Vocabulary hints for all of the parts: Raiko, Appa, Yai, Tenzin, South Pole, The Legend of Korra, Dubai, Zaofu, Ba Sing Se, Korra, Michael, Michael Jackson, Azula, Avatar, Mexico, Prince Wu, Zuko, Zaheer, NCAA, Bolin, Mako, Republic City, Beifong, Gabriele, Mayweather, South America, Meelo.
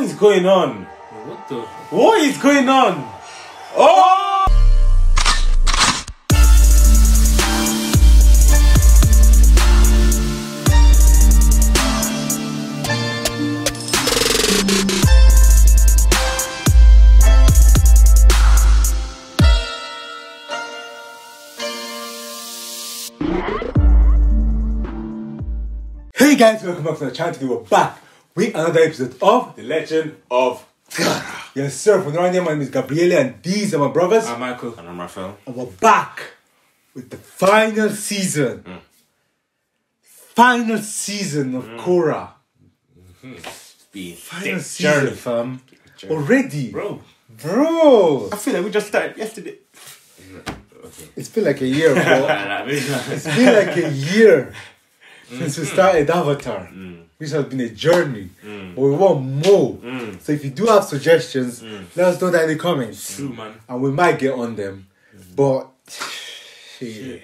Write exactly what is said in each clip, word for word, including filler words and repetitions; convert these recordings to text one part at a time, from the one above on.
What is going on? What the? What is going on? Oh! Hey guys, welcome back to the channel. Today we're back with another episode of The Legend of Korra. Yes sir, for the right name, my name is Gabriele and these are my brothers. I'm Michael. And I'm Raphael. And we're back with the final season. Mm. Final season of mm. Korra. Mm-hmm. Final season, journey, fam. Already? Bro. Bro. I feel like we just started yesterday. Okay. It's been like a year, bro. It's been like a year. Since we started Avatar, mm. which has been a journey, mm. but we want more. Mm. So if you do have suggestions, mm. let us know that in the comments. True, man. And we might get on them. Mm. But shit,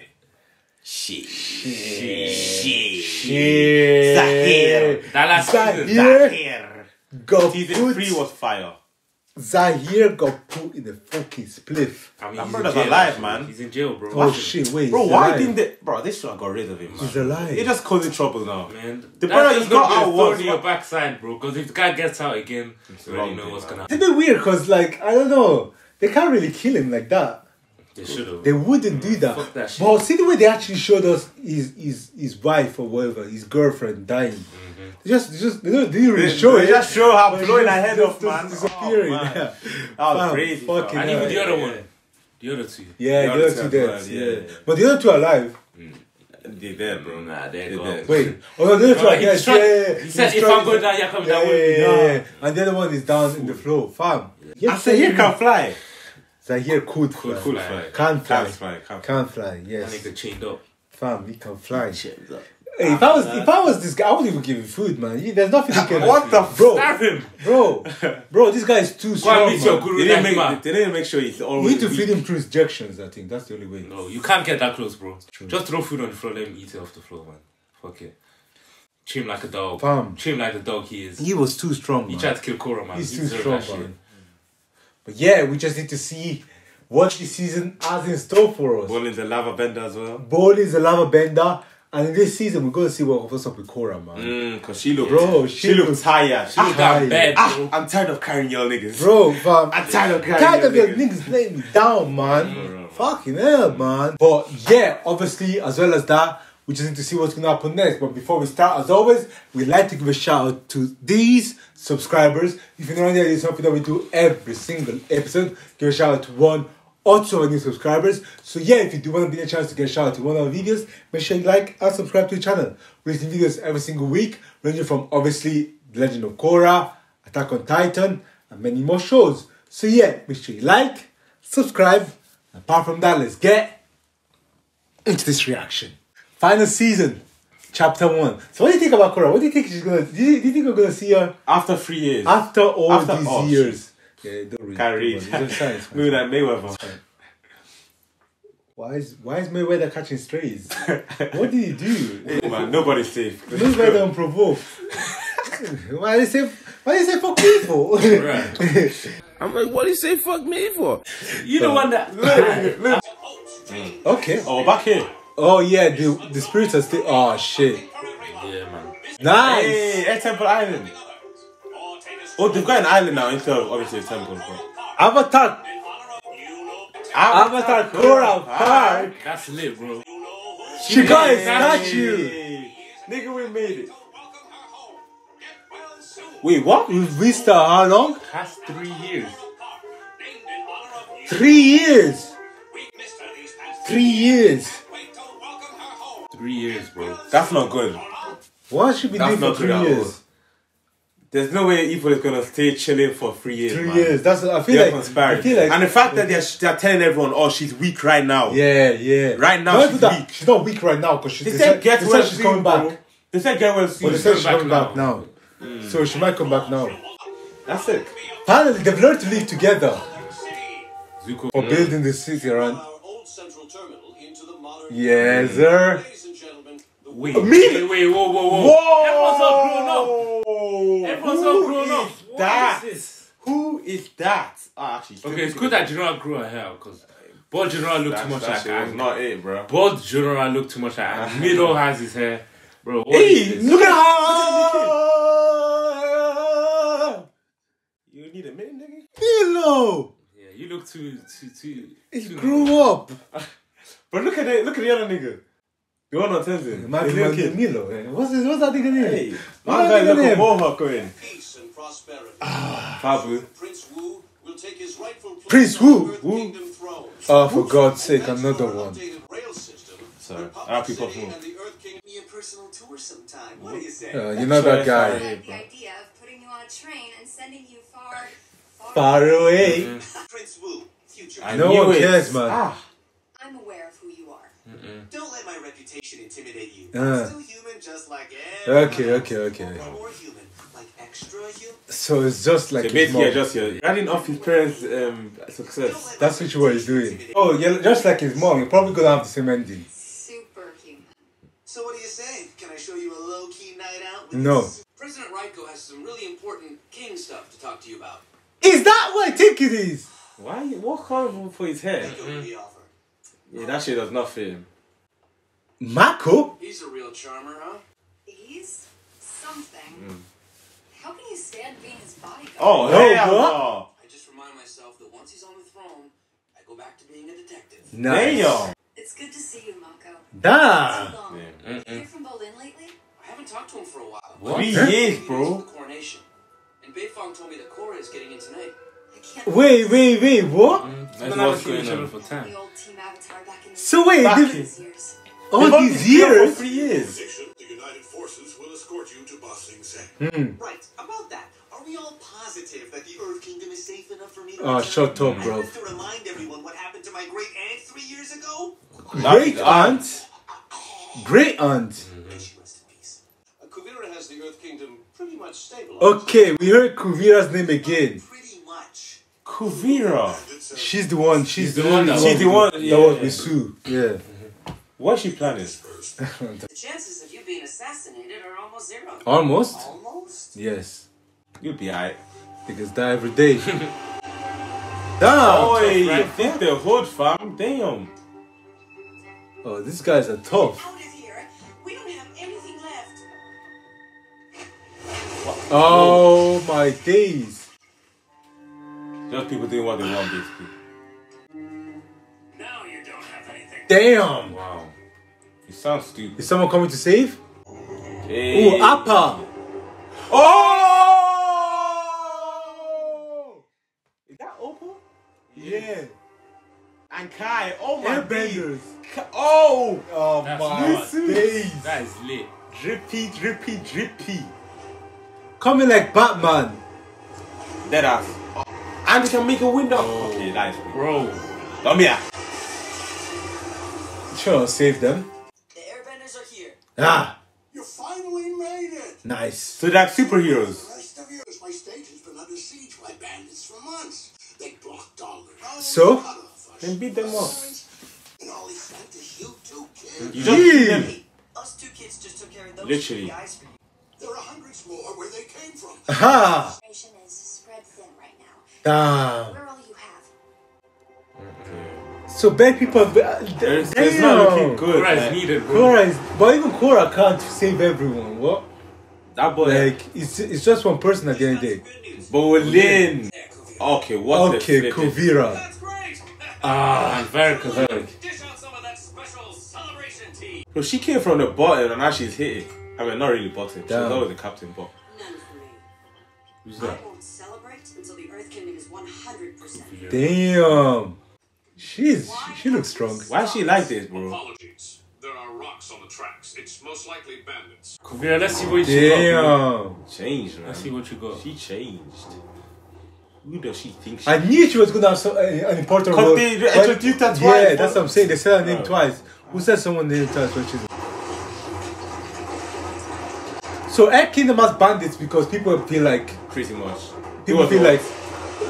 shit, shit, shit, shit. Zaheer, that last season, Zaheer got season three was fire. Zaheer got put in the fucking spliff. I mean, that brother's alive, man. He's in jail, bro. Oh shit, wait. Bro, why alive. didn't they? Bro, they should have got rid of him, man. He's alive. They're just causing trouble now, man. The brother just got out once. Your backside, bro. Because if the guy gets out again, you already know what's gonna happen. It's a bit weird, cause like I don't know, they can't really kill him like that. They should have. They wouldn't mm, do that. Fuck that shit. But see the way they actually showed us his his his wife or whatever, his girlfriend dying. Mm. They just, they just, they don't they really they, show they it. They just show how blowing her head off, man. Disappearing. Oh, man. Yeah. That was crazy. Fucking and even the other one. The other two. Yeah, the other, the other two, two dead. Yeah. Yeah, yeah. But the other two are alive. Mm. They're dead, bro. Nah, they're, they're dead. Wait. Oh, no, the other two are dead. Yeah, yeah. He, he said, if I'm going down, you're coming down with me. Yeah, and the other one is down in the floor. Fam. I said, he can fly. Zaheer could fly. Could fly. Can't fly. Can't fly, yes. And he can chained up. Fam, he can fly. Chained up. Hey, if I was if I was this guy, I wouldn't even give him food, man. He, there's nothing he can do. What the bro? Stab him, bro, bro. This guy is too strong. Meet your guru. They didn't make, man. They didn't make sure he's always. You need to eat. feed him through injections. I think that's the only way. No, you can't get that close, bro. True. Just throw food on the floor. Let him eat it off the floor, man. Fuck it. Treat him like a dog. Bam. Treat him like the dog he is. He was too strong. He man. tried to kill Korra, man. He's, he's too strong, man. But yeah, we just need to see what the season has in store for us. Bolin's a lava bender as well. Bolin's a lava bender. And in this season, we're going to see what what's up with Korra, man. Mm, because she looks... Bro, she, she looks tired. She looks tired. Bad, bro. Ah, I'm tired of carrying y'all niggas. Bro, fam. I'm tired of carrying tired of your niggas. niggas laying me down, man. Mm, bro, bro. Fucking hell, mm. man. But yeah, obviously, as well as that, we just need to see what's going to happen next. But before we start, as always, we'd like to give a shout out to these subscribers. If you're not here, it's something that we do every single episode. Give a shout out to one also our new subscribers. So yeah, if you do want to be a chance to get a shout out to one of our videos, make sure you like and subscribe to the channel. We're releasing videos every single week, ranging from obviously The Legend of Korra, Attack on Titan, and many more shows. So yeah, make sure you like, subscribe, and apart from that, let's get into this reaction. Final season, chapter one. So what do you think about Korra? What do you think she's gonna do? You, do you think we're gonna see her after three years? After all after these all. years. Yeah, don't read. Can't read. Maybe that Mayweather. Why is why is Mayweather catching strays? What did he do? Hey, man, man, nobody's safe. Mayweather unprovoked. Why they say why they say fuck me for? Right. I'm like, what do you say fuck me for? You so, the one that look, look. Mm. Okay. Oh, back here. Oh yeah, the the spirits are still. Oh shit. Yeah, man. Nice. Hey, at Temple Island. Oh, they've got an island now instead of obviously a temple. Avatar! Avatar Korra Park! That's lit, bro. She, she got a statue! Hey. Nigga, we made it. Wait, what? We've missed her how long? Past three years. Three years? Three years. Three years, bro. That's not good. What should we do for three years? There's no way evil is gonna stay chilling for three years. Three man. years. That's I feel, like, conspiring. I feel like, and the fact that they're they're telling everyone, oh, she's weak right now. Yeah, yeah. Right now she's that. weak. She's not weak right now because she's. They, they said get they well said she's soon, coming bro. back. They said get well soon. Well, they said she's coming back now. now. Mm. So she might come back now. That's it. Finally, they've learned to live together. Zuko. For building the city around. Yes, sir. Wait, wait, wait, whoa, whoa, whoa. whoa. Everyone's all grown up. Everyone's all grown up. what that? Is this? Who is that? Oh, actually, okay, it's good that Jinora grew her hair because Bod Jinora looked too much like Ang. Not it, bro. Bod Jinora looked too much like Ang. Meelo has his hair, bro. Hey, look at how you need a minute, nigga. Meelo. Yeah, you look too, too, too. He grew up. But look at it. Look at the other nigga. The one on Tenzin. Meelo. What's this? What's that nigga name? My guy look at Mohawk going. Ah, Babu. Prince Wu will take his rightful place. Prince Wu, Wu. Oh, for God's sake, another one. Sorry, our people move. Uh, you know that guy. The idea of putting you on a train and sending you far, far away. Prince Wu, future. No one cares, man. Ah. I'm aware of who you are. Mm-mm. Don't let my reputation intimidate you. Uh. I'm still human, just like everyone. Okay, okay, okay. More human. So it's just like so basically his mom. Just yeah, adding off his parents' um, success. That's what you were doing. Oh, yeah, just like his mom. You're probably gonna have the same ending. Superhuman. So what do you say? Can I show you a low-key night out? With no. This? President Raiko has some really important king stuff to talk to you about. Is that what I think it is? Why? What color for his hair? Mm-hmm. Yeah, that shit does not fit him. Mako? He's a real charmer, huh? He's something. Mm. How can you stand being his bodyguard? Oh, no, hey, what? I just remind myself that once he's on the throne, I go back to being a detective. Nice. Damn. It's good to see you, Mako. Nah. So long. Yeah. Mm-mm. You hear from Bolin lately? I haven't talked to him for a while. What? Three years, bro. The coronation. And Beifong told me that Korra is getting in tonight. I can't wait, wait, wait, what? Mm, that's what's going on for time. The old team Avatar back in the so wait, back this... years. All oh, these years? For three years. United forces will escort you to Ba Sing Se. Mm. Right, about that, are we all positive that the Earth Kingdom is safe enough for me to... Oh, shut up, bro. I have to remind everyone what happened to my great-aunt three years ago. Great-aunt? Great-aunt? Mm-hmm. She rest in peace. Uh, Kuvira has the Earth Kingdom pretty much stabilized. Okay, we heard Kuvira's name again. Oh, pretty much. Kuvira. She's the one, she's the, the one that she's the one, yeah, that was with Sue. Yeah. What's she planning? The chances of you being assassinated are almost zero. Almost? Almost? Yes. You'll be alright. Niggas die every day. Damn! Boy, you think the hood, fam? Damn! Oh, these guys are tough. Out of here. We don't have anything left. What? Oh my days! Just people doing what they want, basically. Now you don't have anything. Damn! Wow. It sounds stupid. Is someone coming to save? Hey. Oh, Appa! Oh! Is that Opal? Yeah. yeah. And Kai. Oh my days. Oh! Oh that's my days. That is lit. Drippy, drippy, drippy. Coming like Batman. Dead ass. Oh. And you can make a window. Oh. Okay, that is cool. Bro. Come here. Sure, save them. Ah! You finally made it! Nice. So they're superheroes. The rest of yours, my state has been under siege by bandits for months. They blocked all the roads. So? Then beat them off. And all he sent is you two kids. You don't beat them. Us two kids just took care of those literally. Guys for you. There are hundreds more where they came from. Aha! The situation is spread thin right now. Ah. We're all you have. So bad people, there's, there's not looking good. Korra is needed. Korra is, but even Korra can't save everyone. What? That boy, like it's it's just one person at the end of the day. Bolin. Okay, what? Okay, the Kuvira. That's great. Ah, I'm very Kuvira. Dish out some of that special celebration tea. Bro, she came from the bottom and now she's hit it. I mean, not really bottom. She's always the captain, but. None for me. Who's that? I won't celebrate until the Earth Kingdom is one hundred percent. Damn. She's she looks strong. Why is she like this, bro? Apologies. There are rocks on the tracks. It's most likely bandits. Kuvira, let's see what she got. Changed, man. Let's see what you got. She changed. Who does she think she I is? knew she was gonna have some, uh, an important role. They introduced her twice. Yeah, bro. That's what I'm saying. They said her name oh. twice. Who said someone named twice? Which is so Earth Kingdom has bandits because people feel like pretty much. People feel like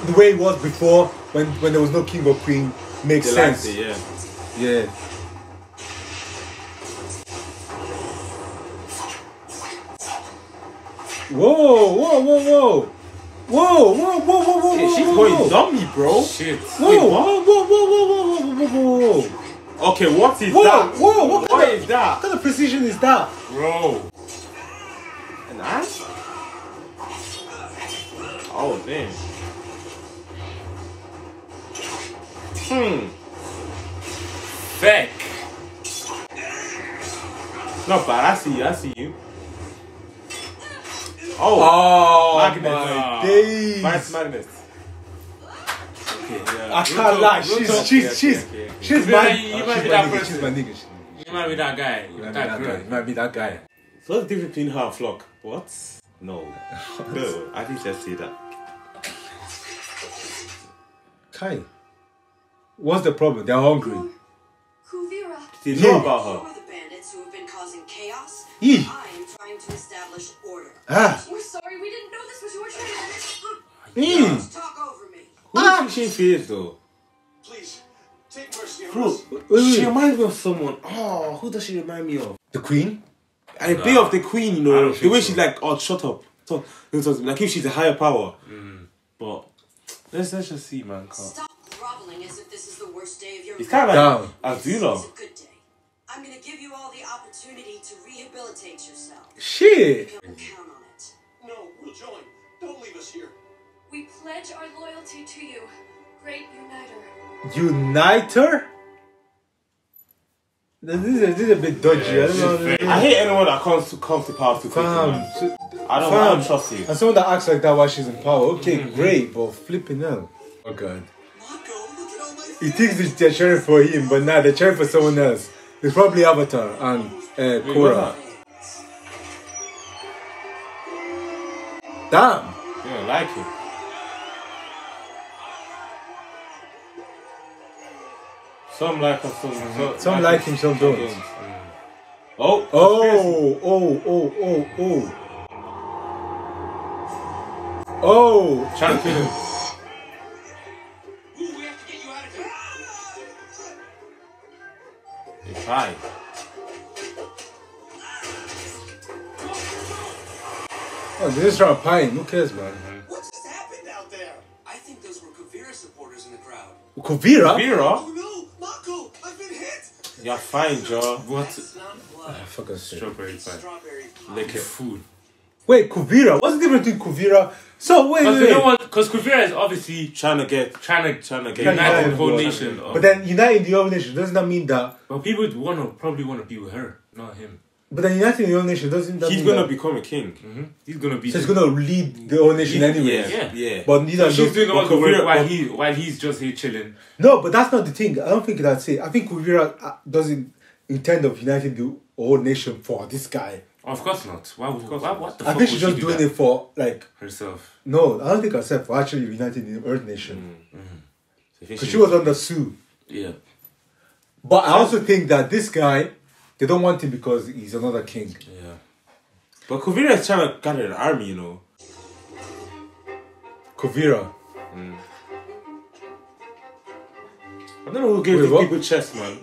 the way it was before when when there was no king or queen. Makes they sense. Like it, yeah. Yeah. Whoa, whoa, whoa, whoa. Whoa, whoa, whoa, whoa, whoa, hey, whoa, she's whoa, going whoa. Dummy, bro. Shit. Whoa, wait, what? Whoa, whoa, whoa, whoa, whoa, whoa, whoa. Okay, what is whoa, that? Whoa, what, what is of, that? What kind of precision is that? Bro. An ass? Oh, damn. Hmm. Feck. Not bad, I see you, I see you. Oh, oh magnet. My days. Nice magnet. Okay, yeah. I can't lie, she's, she's, she's, she's my nigga, she's my nigga. You might be that guy. You might be that guy. You might be that guy. So what's the difference between her and Flock? What? No. No, I didn't just say that. Kai, what's the problem? They're hungry. Kuvira. They know about her. Who are the bandits who have been causing chaos? Yee. To establish order. Ah. We're sorry, we didn't know this was your turn. Mm. Talk over me. Who ah. do you think she fears though? Please, take mercy on us. Bro, wait, wait. She reminds me of someone. Oh, who does she remind me of? The Queen? And a nah. bit of the Queen, you know. The way so. She's like, oh, shut up. Talk. Like if she's a higher power. Mm. But, let's, let's just see, man. Stop groveling as if this is the worst day of your life. It's kind of like Azula. I'm gonna give you all the opportunity to rehabilitate yourself. Shit! You can count on it. No, we'll join. Don't leave us here. We pledge our loyalty to you, great uniter. Uniter? This is a, this is a bit dodgy. Yeah, I, don't know. I hate anyone that comes to comes to power too quickly. So, I don't I don't trust you. And someone that acts like that while she's in power, okay, mm-hmm. great, but flipping hell. Oh god. Mako, look at all my friends. He thinks they're cheering for him, but now nah, they're cheering for someone else. It's probably Avatar and uh, Korra. Damn! You don't like it. Some like him, some don't. Some like him, some don't. Oh! Oh! Oh! Oh! Oh! Oh! Oh! Trying to kill him. Hi. Oh, they're just trying to pine. Who cares, man? What just happened out there? I think those were Kuvira supporters in the crowd. Kuvira? Kuvira? Oh no, Mako, I've been hit. You're fine, Joe. What? Ah, fucking strawberry pie. Like a food. Wait, Kuvira? What's the difference between Kuvira? So wait, wait, wait. Because Kuvira is obviously trying to get, trying to, trying to get united the whole nation. But then uniting the whole nation doesn't that mean that? Well, people would want to probably want to be with her, not him. But then uniting the whole nation doesn't that he's mean gonna that? become a king. Mm-hmm. He's gonna be. So he's gonna lead the whole nation anyway. Yeah, yeah. yeah. But neither so she's doing all the work while he, while he's just here chilling. No, but that's not the thing. I don't think that's it. I think Kuvira doesn't intend of uniting the whole nation for this guy. Of course not. Why would? Why, what the I fuck think she's just she do doing that? It for like herself. No, I don't think herself. For actually uniting the Earth Nation, because mm, mm. so she, she was under Sue. Yeah, but so, I also think that this guy, they don't want him because he's another king. Yeah, but Kuvira is trying to gather an army, you know. Kuvira. Mm. I don't know who gave these people chess, man.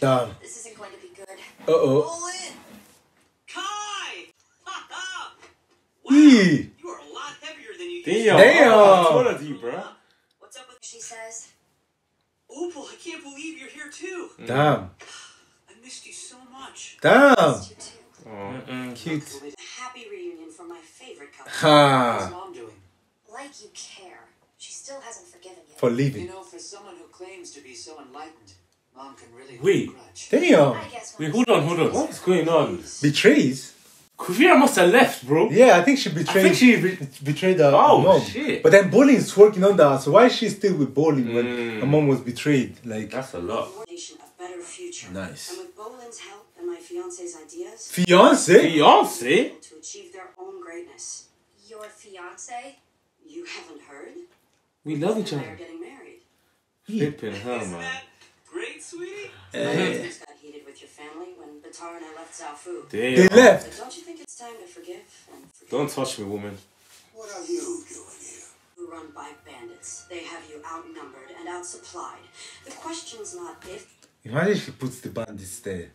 Damn. This isn't going to be good. Uh oh. Bolin! Kai! Ha wow. e. You are a lot heavier than you used to. Damn! What are you, bro? What's up with she says? Opal, I can't believe you're here too. Damn. I missed you so much. Damn. I missed you too. Oh, mm-mm. Cute. A happy reunion from my favorite couple. Ha. How's mom doing? Like you care. She still hasn't forgiven you. For leaving. You know, for someone who claims to be so enlightened. Mom can really wait, damn. Wait, hold on, hold on. What's going on? Betrays? Kuvira must have left, bro. Yeah, I think she betrayed. I think she be betrayed her, oh, her mom. Shit. But then Bolin is working on that, so why is she still with Bolin mm. when her mom was betrayed? Like that's a lot. Nice. And with Bolin's help and my fiance's ideas. Fiance? Fiance? To achieve their own greatness. Your fiance? You haven't heard? We love each other. They're getting married. Flipping hell, man. Great, sweetie. Hey. Got heated with your family when Batar and I left Zaofu. They, they left. But don't you think it's time to forgive and forgive? Don't touch me, woman. What are you doing here? We're run by bandits. They have you outnumbered and outsupplied. The question's not if. Imagine if she puts the bandits there.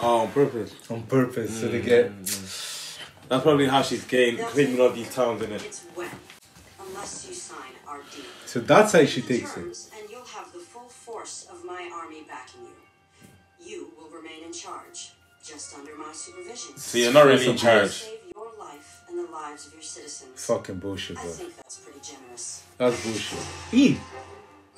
Oh, on purpose. On purpose, mm. so they get. Mm. That's probably how she's getting claiming all these towns in it. It's wet, unless you sign our deal. So that's how she takes terms, it. And you'll have the full force of my army backing you. You will remain in charge, just under my supervision. So you're not really in charge. Save your life and the lives of your citizens. Fucking bullshit, bro. I think that's pretty generous. That's bullshit. E.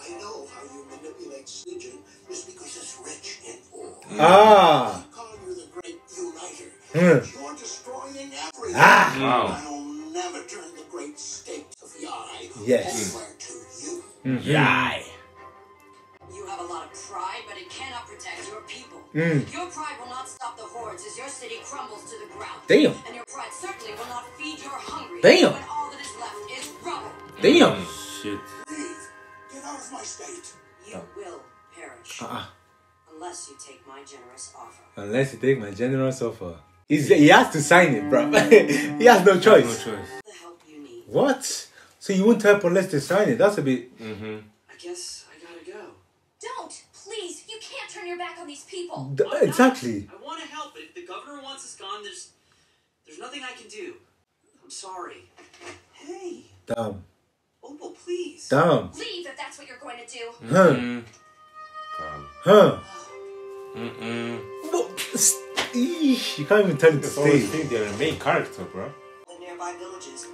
I know how you manipulate religion is because it's rich in oil. Ah! I call you the great uniter. Mm. You're destroying everything. Ah! Wow. I'll never turn the great state of Yai yes. over to you. Mm. Yai! You have a lot of pride, but it cannot protect your people. Mm. Your pride will not stop the hordes as your city crumbles to the ground. Damn! And your pride certainly will not feed your hungry. Damn! But all that is left is rubble. Damn! Mm. Shit. Out of my state. You oh. will perish uh-uh. unless you take my generous offer. Unless you take my generous offer. He's, he has to sign it, bro. He has no choice. Has no choice. The help you need. What? So you won't help unless they sign it? That's a bit. Mm-hmm. I guess I gotta go. Don't, please. You can't turn your back on these people. D Why exactly. Not? I want to help, but if the governor wants us gone, there's, there's nothing I can do. I'm sorry. Hey. Damn. Opal, please. Damn. Leave if that's what you're going to do. Huh. Mm-mm. Huh. Mm-mm. You can't even tell him to stay. Think they're a main character, bro. The nearby villages.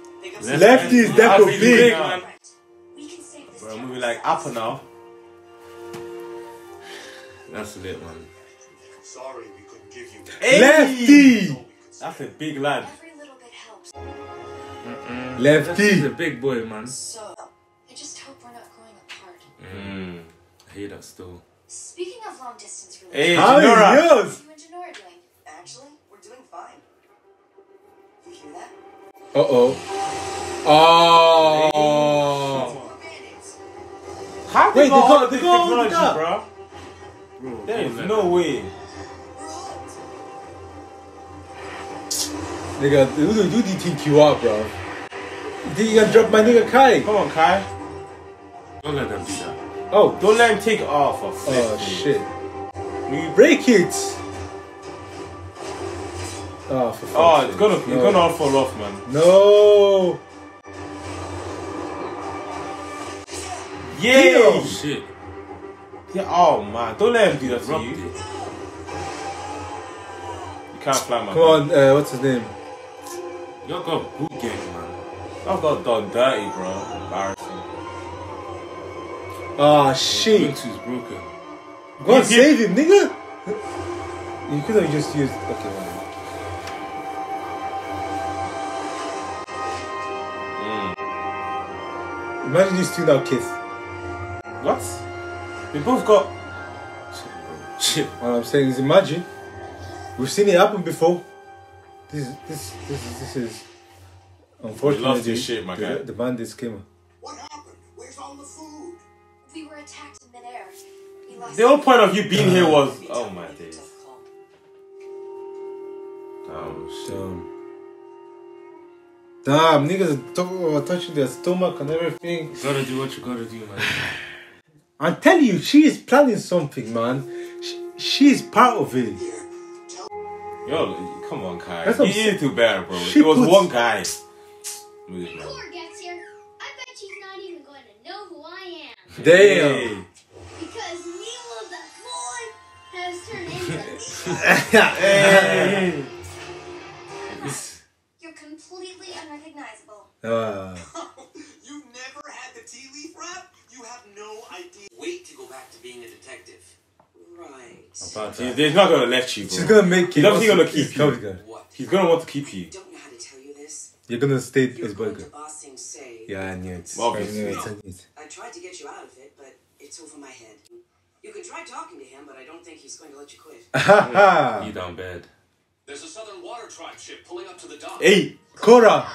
Left is definitely big. big man. We can save this bro, movie like Appa now. That's a bit, man. Sorry, we couldn't give you. Hey. Lefty. That's a big lad. Every little bit helps. Mm-mm. Lefty. He's a big boy, man. So, I just hope we're not going apart. Mm. I hate us still. Speaking of long distance relationships, hey, how are yours? You and Jinora doing? Actually, we're doing fine. You hear that? Uh oh. Oh. oh. How did they go all the technology, bro? bro? There is no way. Nigga, who do you think you are, bro? You gonna drop my nigga Kai? Come on, Kai. Don't let them do that. Oh, don't let him take off. Oh, for oh shit! We break it. Oh, for oh, it's sake. gonna, no. it's gonna all fall off, man. No. Yeah. Oh shit. Yeah. Oh man, don't let him do that to you. It. You can't fly, man. Come on, uh, what's his name? Y'all got boot game, man. Y'all got done dirty, bro. Embarrassing. Ah, oh, shit. Bluetooth broken. Go and save him, nigga. You could have just used. Okay, whatever. Mm. Imagine these two now kiss. What? They both got. Shit. What I'm saying is, imagine. We've seen it happen before. This, this, this, is, this is. Unfortunately, we love this shit, my guy. The bandits came. What happened? Where's all the food? We were attacked in midair. We lost the whole point of you being here was. Oh my days. Damn, shit. Damn, niggas are touching their stomach and everything. You gotta do what you gotta do, man. I'm telling you, she is planning something, man. She, she's part of it. Yo, come on, Kai. You need to bear, bro. She it was puts... one guy. When Korra gets here, I bet she's not even going to know who I am. Damn! Because Meelo the Bolin has turned into hey. You're completely unrecognizable. Uh. You've never had the tea leaf wrap? You have no idea. Wait to go back to being a detective. Right. About you. They're not going to let you, bro. She's going to make it. He's definitely going to keep you. What? He's going to want to keep you. You're gonna stay as burger. Ba Sing Se. Yeah, I knew it. Obviously. I, knew it. I, knew it. I tried to get you out of it, but it's over my head. You could try talking to him, but I don't think he's going to let you quit. Ha ha! You down bad. There's a Southern Water Tribe ship pulling up to the dock. Hey, Korra!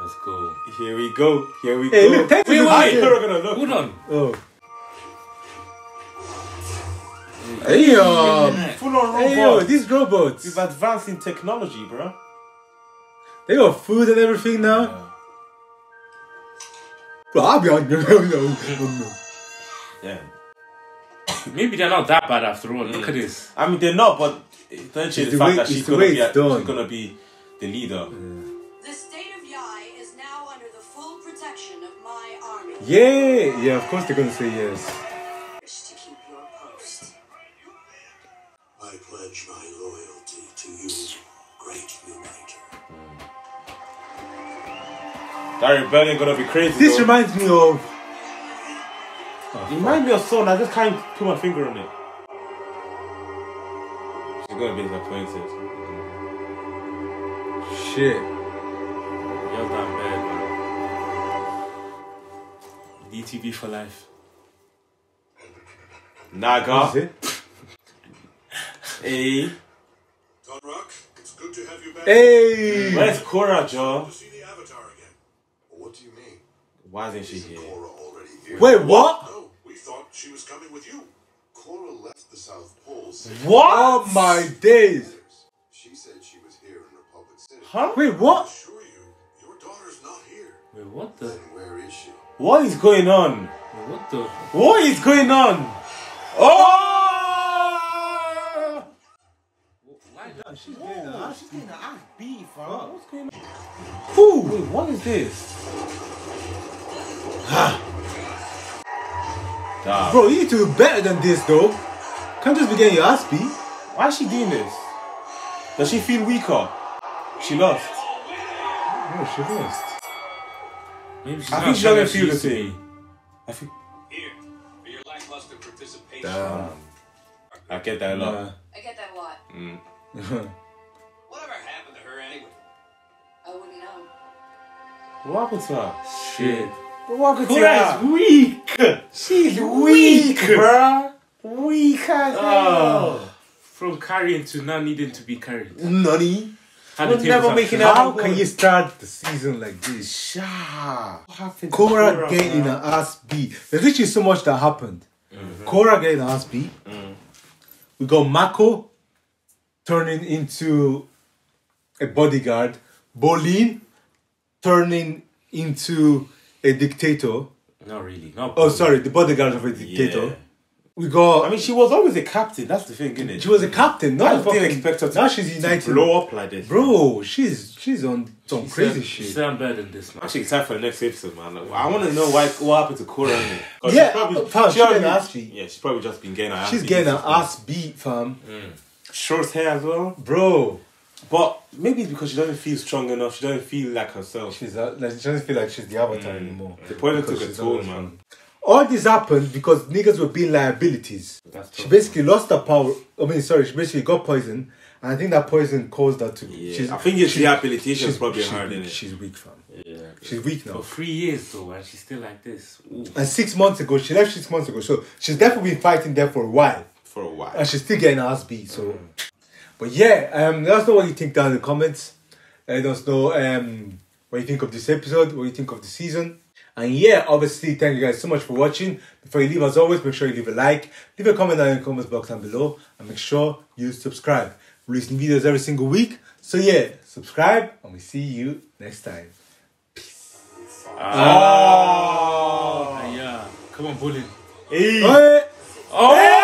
Let's go. Here we go. Here we hey, go. Look, wait, wait, wait. Korra gonna look. Hold on. Oh. Hey, hey yo. Full on robots. Hey, yo, these robots. We've advanced in technology, bro. They got food and everything now. Yeah. Bro, I'll be on no, no, no, no. Yeah. maybe they're not that bad after all. Mm. Look at this. I mean, they're not, but it doesn't change the, the fact way, that she's going to be the leader. Yeah. The state of Yai is now under the full protection of my army. Yeah, yeah, of course they're going to say yes. To keep your post. I pledge my loyalty to you, great uniter. That rebellion going to be crazy. This though. reminds me of... Oh, it reminds me of Son, I just can't put my finger on it. She's gonna be disappointed. Shit. You're that bad, man. D T B for life. Naga. Hey. Rock, it's good to have you back. Hey. Where's Korra, Joe? To see the Avatar again. What do you mean? Why isn't she here? here? Wait, what? No. We thought she was coming with you. Korra left the South Pole. What? Oh my days. She said she was here in Republic City. Huh? Wait, what? I assure you, your daughter's not here. Wait, what the? Then where is she? What is going on? What the? What is going on? Oh! Why does she play the ass? She's playing the ass beef, bro. What's going on? Ooh, wait, what is this? Nah. Bro, you need to do better than this though. Can't just be getting your ass beat. Why is she doing this? Does she feel weaker? She lost. Oh, she lost. Maybe she's I think she doesn't feel the same. I feel... Here, for your lackluster participation. Damn. I get that a lot. Yeah. I get that a lot. Mm. Whatever happened to her anyway? I wouldn't know. What happened to her? Shit. Korra's weak. She's weak, bruh. Weak as hell. Oh, from carrying to not needing to be carried. Nani? We're never making out. How can you start the season like this? Sha. Korra getting her ass beat. There's literally so much that happened. Mm-hmm. Korra getting her ass beat. Mm. We got Mako turning into a bodyguard. Bolin turning into a dictator. Not really. Not oh, sorry. The bodyguard of a dictator. Yeah. We got... I mean, she was always a captain. That's the thing, isn't it? She was a captain. Not I a fucking expect her to... Now she's united. To blow up like this. Bro, man. she's she's on some she's crazy said, shit. She's on better than this, man. I'm actually excited for the next episode, man. Like, I want to know why, what happened to Korra, innit? Yeah. She's probably, fam, she she already, ass beat. Yeah, she's probably just been getting her ass beat. She's getting her ass beat, fam. Mm. Short hair as well. Bro. But maybe it's because she doesn't feel strong enough. She doesn't feel like herself. She's a, like, she doesn't feel like she's the Avatar mm. anymore. The point took a toll, man. All this happened because niggas were being liabilities. That's she basically man. lost her power. I mean, sorry, she basically got poisoned. And I think that poison caused her to... Yeah. She's, I think it's she, rehabilitation is probably she's, hard, isn't it? She's weak, fam. Yeah. She's weak now. For three years, though, and she's still like this. Ooh. And six months ago, she left six months ago. So she's definitely been fighting there for a while. For a while. And she's still getting her ass beat, so... Mm. But yeah, um, let us know what you think down in the comments. Let us know um, what you think of this episode, what you think of the season. And yeah, obviously, thank you guys so much for watching. Before you leave, as always, make sure you leave a like. Leave a comment down in the comments box down below. And make sure you subscribe. We're releasing videos every single week. So yeah, subscribe. And we see you next time. Peace. Oh, oh yeah. Come on, Bolin. Hey. Hey. Oh. Hey.